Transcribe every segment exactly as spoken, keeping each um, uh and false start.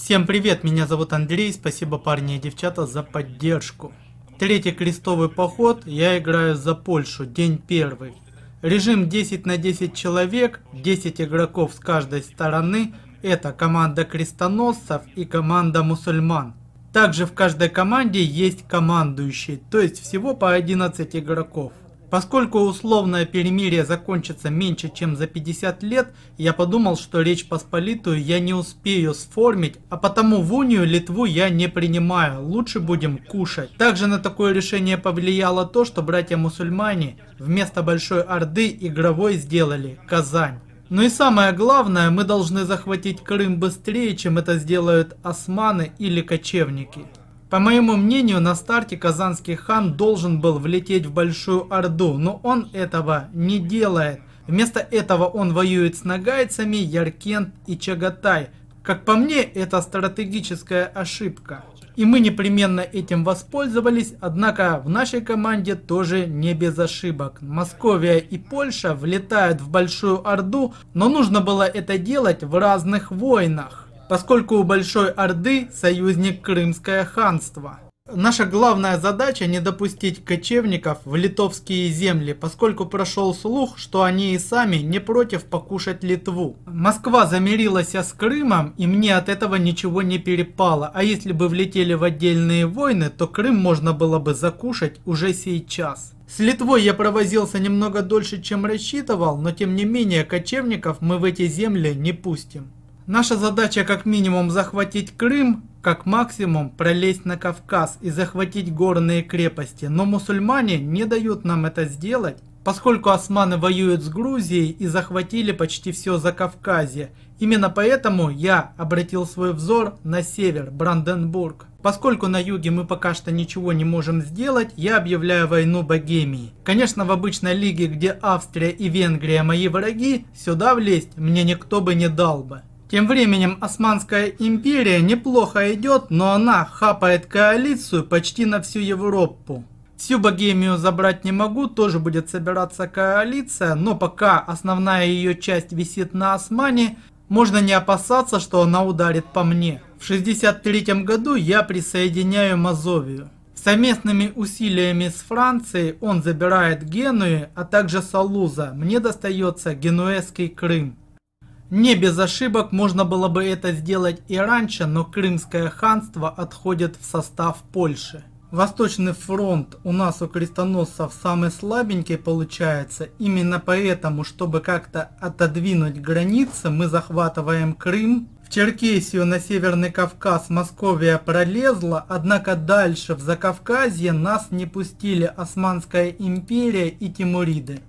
Всем привет, меня зовут Андрей, спасибо парни и девчата за поддержку. Третий крестовый поход, я играю за Польшу, день первый. Режим десять на десять человек, десять игроков с каждой стороны, это команда крестоносцев и команда мусульман. Также в каждой команде есть командующий, то есть всего по одиннадцать игроков. Поскольку условное перемирие закончится меньше, чем за пятьдесят лет, я подумал, что Речь Посполитую я не успею сформить, а потому в Унию Литву я не принимаю, лучше будем кушать. Также на такое решение повлияло то, что братья-мусульмане вместо Большой Орды игровой сделали Казань. Ну и самое главное, мы должны захватить Крым быстрее, чем это сделают османы или кочевники. По моему мнению, на старте Казанский хан должен был влететь в Большую Орду, но он этого не делает. Вместо этого он воюет с нагайцами, Яркент и Чагатай. Как по мне, это стратегическая ошибка. И мы непременно этим воспользовались, однако в нашей команде тоже не без ошибок. Московия и Польша влетают в Большую Орду, но нужно было это делать в разных войнах. Поскольку у Большой Орды союзник Крымское ханство. Наша главная задача не допустить кочевников в литовские земли, поскольку прошел слух, что они и сами не против покушать Литву. Москва замирилась с Крымом, и мне от этого ничего не перепало, а если бы влетели в отдельные войны, то Крым можно было бы закушать уже сейчас. С Литвой я провозился немного дольше, чем рассчитывал, но тем не менее кочевников мы в эти земли не пустим. Наша задача как минимум захватить Крым, как максимум пролезть на Кавказ и захватить горные крепости. Но мусульмане не дают нам это сделать, поскольку османы воюют с Грузией и захватили почти все Закавказье. Именно поэтому я обратил свой взор на север, Бранденбург. Поскольку на юге мы пока что ничего не можем сделать, я объявляю войну Богемии. Конечно, в обычной лиге, где Австрия и Венгрия мои враги, сюда влезть мне никто бы не дал бы. Тем временем Османская империя неплохо идет, но она хапает коалицию почти на всю Европу. Всю Богемию забрать не могу, тоже будет собираться коалиция, но пока основная ее часть висит на Османе, можно не опасаться, что она ударит по мне. В шестьдесят третьем году я присоединяю Московию. Совместными усилиями с Францией он забирает Геную, а также Салуза, мне достается Генуэзский Крым. Не без ошибок, можно было бы это сделать и раньше, но Крымское ханство отходит в состав Польши. Восточный фронт у нас у крестоносцев самый слабенький получается. Именно поэтому, чтобы как-то отодвинуть границы, мы захватываем Крым. В Черкесию на Северный Кавказ Московия пролезла, однако дальше в Закавказье нас не пустили Османская империя и Тимуриды.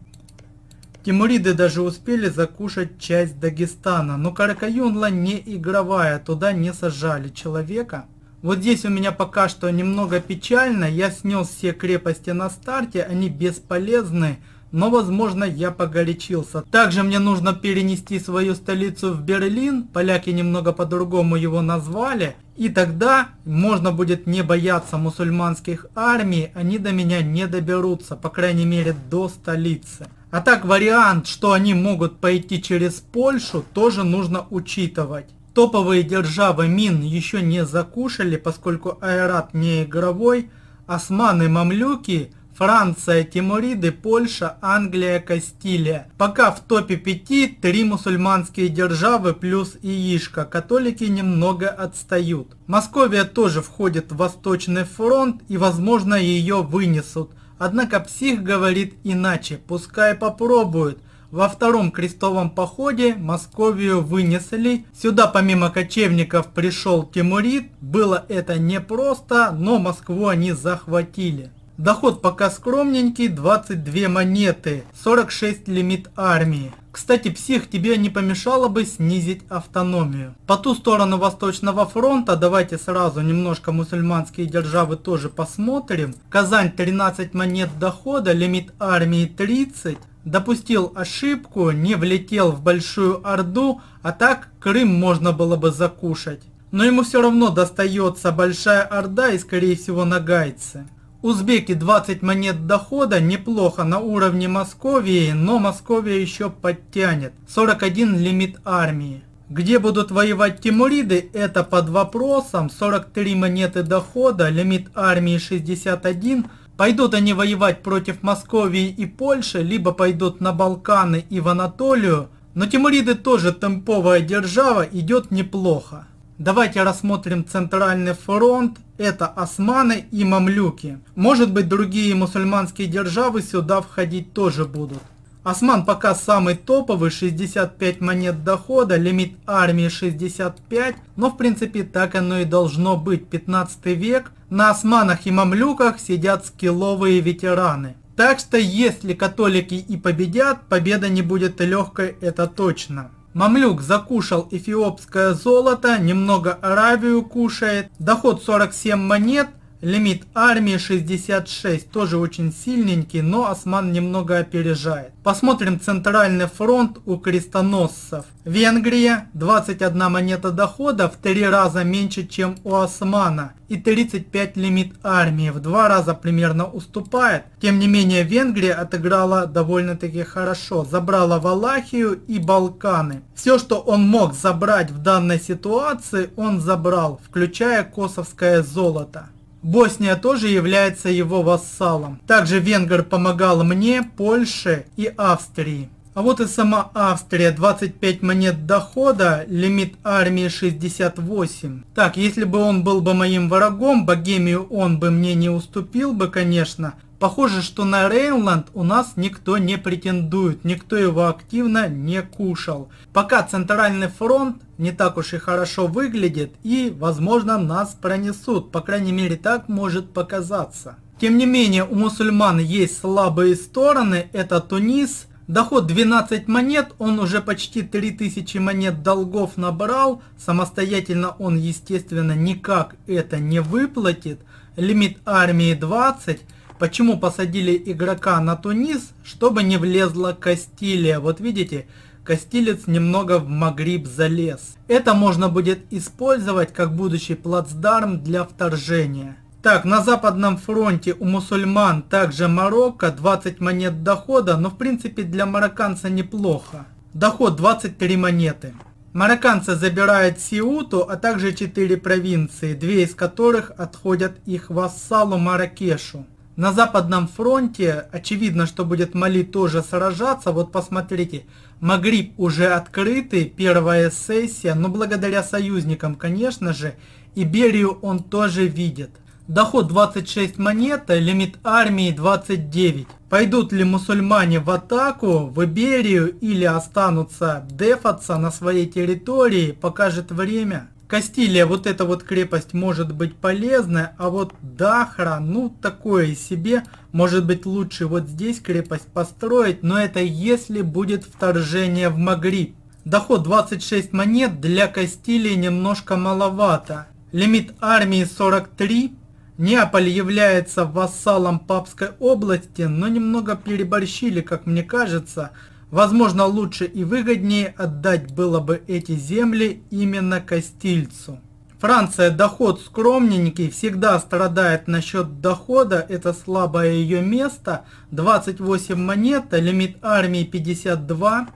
Тимуриды даже успели закушать часть Дагестана, но Каракаюнла не игровая, туда не сажали человека. Вот здесь у меня пока что немного печально, я снес все крепости на старте, они бесполезны, но возможно я погорячился. Также мне нужно перенести свою столицу в Берлин, поляки немного по-другому его назвали, и тогда можно будет не бояться мусульманских армий, они до меня не доберутся, по крайней мере до столицы. А так вариант, что они могут пойти через Польшу, тоже нужно учитывать. Топовые державы мин еще не закушали, поскольку Айрат не игровой. Османы, Мамлюки, Франция, Тимуриды, Польша, Англия, Кастилия. Пока в топе пяти три мусульманские державы плюс Яишка. Католики немного отстают. Московия тоже входит в Восточный фронт и возможно ее вынесут. Однако псих говорит иначе, пускай попробуют. Во втором крестовом походе Московию вынесли. Сюда помимо кочевников пришел Тимурид. Было это непросто, но Москву они захватили. Доход пока скромненький, двадцать две монеты, сорок шесть лимит армии. Кстати, псих, тебе не помешало бы снизить автономию. По ту сторону Восточного фронта, давайте сразу немножко мусульманские державы тоже посмотрим. Казань тринадцать монет дохода, лимит армии тридцать. Допустил ошибку, не влетел в Большую Орду, а так Крым можно было бы закушать. Но ему все равно достается Большая Орда и скорее всего нагайцы. Узбеки двадцать монет дохода, неплохо на уровне Московии, но Московия еще подтянет. сорок один лимит армии. Где будут воевать тимуриды, это под вопросом. сорок три монеты дохода, лимит армии шестьдесят один. Пойдут они воевать против Московии и Польши, либо пойдут на Балканы и в Анатолию. Но тимуриды тоже темповая держава, идет неплохо. Давайте рассмотрим центральный фронт. Это османы и мамлюки. Может быть, другие мусульманские державы сюда входить тоже будут. Осман пока самый топовый, шестьдесят пять монет дохода, лимит армии шестьдесят пять, но в принципе так оно и должно быть. пятнадцатый век, на османах и мамлюках сидят скилловые ветераны. Так что если католики и победят, победа не будет легкой, это точно. Мамлюк закушал эфиопское золото, немного Аравию кушает, доход сорок семь монет. Лимит армии шестьдесят шесть, тоже очень сильненький, но осман немного опережает. Посмотрим центральный фронт у крестоносцев. Венгрия, двадцать одна монета дохода, в три раза меньше, чем у османа. И тридцать пять лимит армии, в два раза примерно уступает. Тем не менее, Венгрия отыграла довольно-таки хорошо. Забрала Валахию и Балканы. Все, что он мог забрать в данной ситуации, он забрал, включая косовское золото. Босния тоже является его вассалом. Также венгр помогал мне, Польше и Австрии. А вот и сама Австрия, двадцать пять монет дохода, лимит армии шестьдесят восемь. Так, если бы он был бы моим врагом, Богемию он бы мне не уступил бы, конечно. Похоже, что на Рейнланд у нас никто не претендует, никто его активно не кушал. Пока центральный фронт не так уж и хорошо выглядит и, возможно, нас пронесут. По крайней мере, так может показаться. Тем не менее, у мусульман есть слабые стороны. Это Тунис. Доход двенадцать монет, он уже почти три тысячи монет долгов набрал. Самостоятельно он, естественно, никак это не выплатит. Лимит армии двадцать. Почему посадили игрока на Тунис? Чтобы не влезла Кастилия. Вот видите, Кастилец немного в Магриб залез. Это можно будет использовать как будущий плацдарм для вторжения. Так, на западном фронте у мусульман также Марокко, двадцать монет дохода, но в принципе для марокканца неплохо. Доход двадцать три монеты. Марокканцы забирают Сиуту, а также четыре провинции, две из которых отходят их вассалу Маракешу. На западном фронте очевидно, что будет Мали тоже сражаться. Вот посмотрите, Магриб уже открытый, первая сессия, но благодаря союзникам, конечно же, Иберию он тоже видит. Доход двадцать шесть монет, лимит армии двадцать девять. Пойдут ли мусульмане в атаку, в Иберию, или останутся дефаться на своей территории, покажет время. Кастилия, вот эта вот крепость может быть полезная, а вот Дахра, ну такое и себе, может быть лучше вот здесь крепость построить, но это если будет вторжение в Магриб. Доход двадцать шесть монет для Кастилии немножко маловато. Лимит армии сорок три. Неаполь является вассалом Папской области, но немного переборщили, как мне кажется. Возможно, лучше и выгоднее отдать было бы эти земли именно Кастильцу. Франция, доход скромненький, всегда страдает насчет дохода, это слабое ее место. двадцать восемь монет, лимит армии пятьдесят два,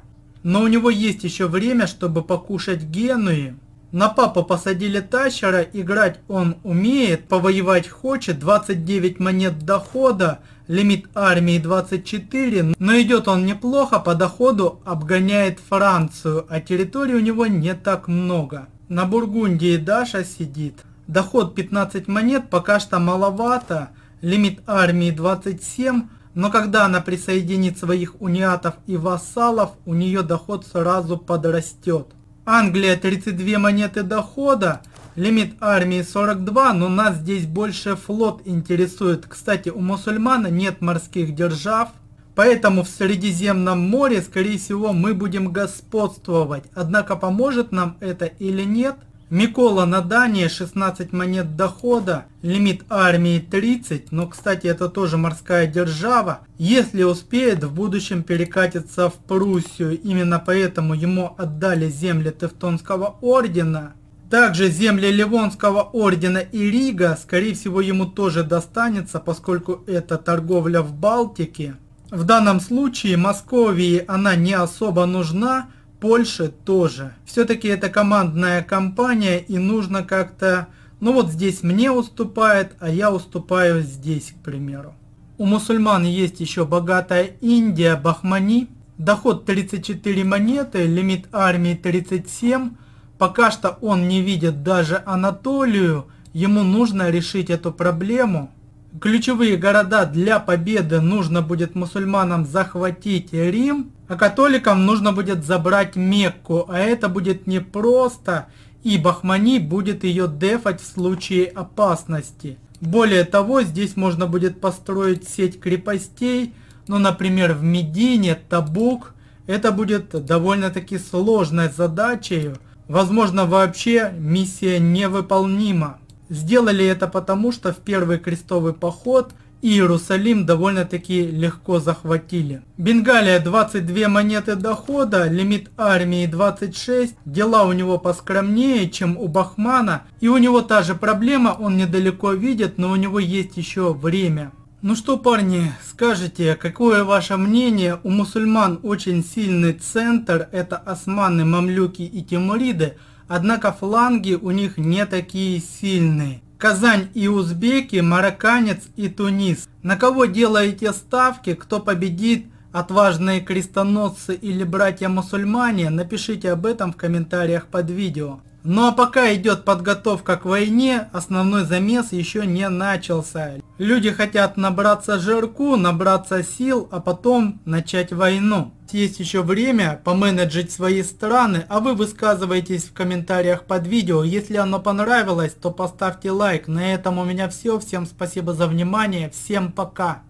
но у него есть еще время, чтобы покушать Генуи. На папу посадили Тащера, играть он умеет, повоевать хочет, двадцать девять монет дохода, лимит армии двадцать четыре, но идет он неплохо, по доходу обгоняет Францию, а территории у него не так много. На Бургундии Даша сидит. Доход пятнадцать монет, пока что маловато, лимит армии двадцать семь, но когда она присоединит своих униатов и вассалов, у нее доход сразу подрастет. Англия тридцать две монеты дохода, лимит армии сорок два, но нас здесь больше флот интересует. Кстати, у мусульман нет морских держав, поэтому в Средиземном море, скорее всего, мы будем господствовать. Однако поможет нам это или нет? Микола на Дании, шестнадцать монет дохода, лимит армии тридцать, но, кстати, это тоже морская держава. Если успеет, в будущем перекатиться в Пруссию, именно поэтому ему отдали земли Тевтонского ордена. Также земли Ливонского ордена и Рига, скорее всего, ему тоже достанется, поскольку это торговля в Балтике. В данном случае Московии она не особо нужна, Польши тоже. Все-таки это командная кампания, и нужно как-то... Ну вот здесь мне уступает, а я уступаю здесь, к примеру. У мусульман есть еще богатая Индия, Бахмани. Доход тридцать четыре монеты, лимит армии тридцать семь. Пока что он не видит даже Анатолию. Ему нужно решить эту проблему. Ключевые города для победы нужно будет мусульманам захватить Рим, а католикам нужно будет забрать Мекку, а это будет непросто, и Бахмани будет ее дефать в случае опасности. Более того, здесь можно будет построить сеть крепостей, ну, например, в Медине, Табук. Это будет довольно-таки сложной задачей, возможно, вообще миссия невыполнима. Сделали это потому, что в первый крестовый поход Иерусалим довольно-таки легко захватили. Бенгалия двадцать две монеты дохода, лимит армии двадцать шесть, дела у него поскромнее, чем у Бахмана. И у него та же проблема, он недалеко видит, но у него есть еще время. Ну что, парни, скажите, какое ваше мнение? У мусульман очень сильный центр, это османы, мамлюки и тимуриды. Однако фланги у них не такие сильные. Казань и узбеки, марокканец и Тунис. На кого делаете ставки, кто победит, отважные крестоносцы или братья-мусульмане, напишите об этом в комментариях под видео. Ну а пока идет подготовка к войне, основной замес еще не начался. Люди хотят набраться жирку, набраться сил, а потом начать войну. Есть еще время поменеджить свои страны, а вы высказываетесь в комментариях под видео. Если оно понравилось, то поставьте лайк. На этом у меня все. Всем спасибо за внимание. Всем пока.